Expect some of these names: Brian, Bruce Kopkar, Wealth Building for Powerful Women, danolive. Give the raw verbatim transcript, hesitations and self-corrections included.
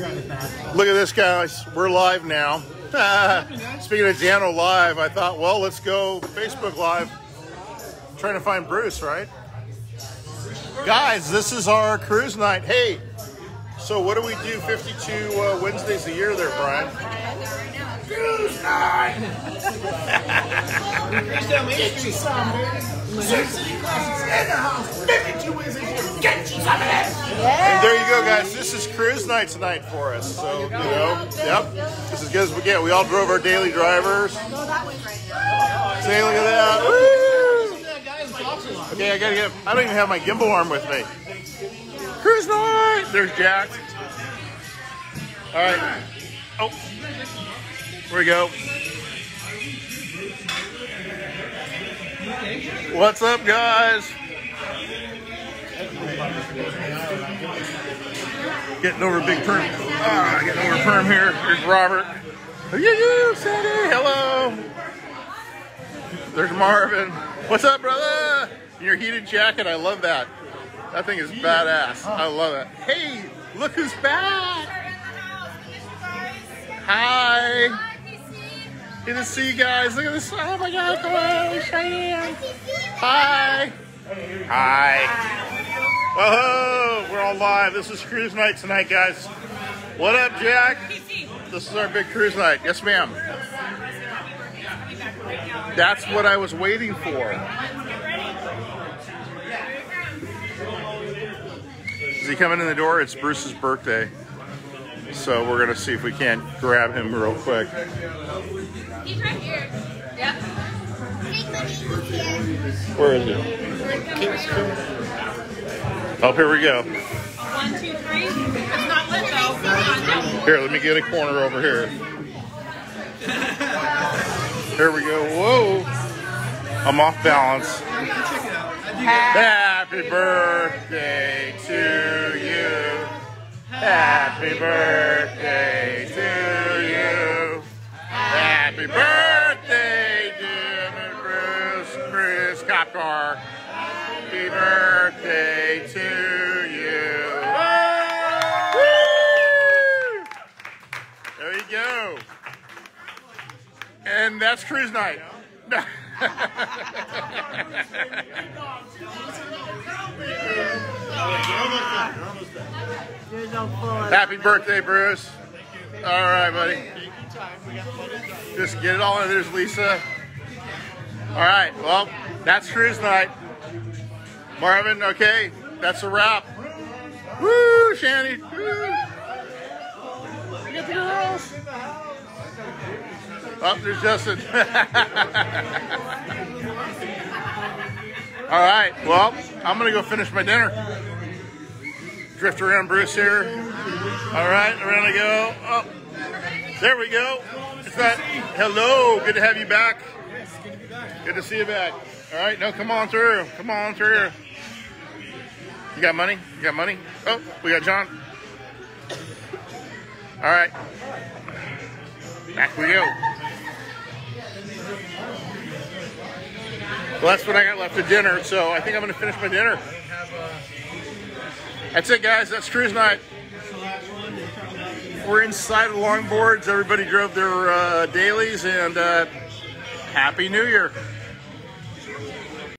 Look at this, guys. We're live now. Speaking of Dano Live, I thought, well, let's go Facebook Live. I'm trying to find Bruce, right? Guys, this is our cruise night. Hey, so what do we do fifty-two uh, Wednesdays a year there, Brian? Cruise night! And there you go, guys. This is cruise night tonight for us. So, you know, yep. This is as good as we get. We all drove our daily drivers. Say, look at that. Woo! Okay, I gotta get. I don't even have my gimbal arm with me. Cruise night. There's Jack. All right. Oh, here we go. What's up, guys? Getting over a big perm. Ah, getting over a perm here. Here's Robert. Oh, yeah, yeah, Sandy. Hello. There's Marvin. What's up, brother? Your heated jacket. I love that. That thing is badass. I love it. Hey, look who's back. Hi. Good to see you guys. Look at this. Oh my God. Hello. Cheyenne. Hi. Hi. Oh, we're all live. This is cruise night tonight, guys. What up, Jack? This is our big cruise night. Yes, ma'am. That's what I was waiting for. Is he coming in the door? It's Bruce's birthday. So we're going to see if we can't grab him real quick. He's right here. Yep. Where is he? Oh, here we go. One, two, three. It's not lit, though. Here, let me get a corner over here. Here we go. Whoa. I'm off balance. Happy birthday to you. Happy birthday to you. Happy birthday, dear Bruce, Bruce Kopkar. Happy birthday to you. Woo! There you go. And that's cruise night. Happy birthday, Bruce. All right, buddy. Just get it all in. There's Lisa. All right, well, that's cruise night. Marvin, okay, that's a wrap. Woo, Shandy. Woo. We got the girls. Oh, there's Justin. All right, well, I'm going to go finish my dinner. Drift around Bruce here. All right, around I go. Oh, there we go. It's that. Hello, good to have you back. Yes, good to be back. Good to see you back. All right, no, come on through. Come on through. You got money? You got money? Oh, we got John. All right. Back we go. Well, that's what I got left for dinner, so I think I'm going to finish my dinner. That's it, guys. That's cruise night. We're inside of longboards. Everybody drove their uh, dailies, and uh, Happy New Year.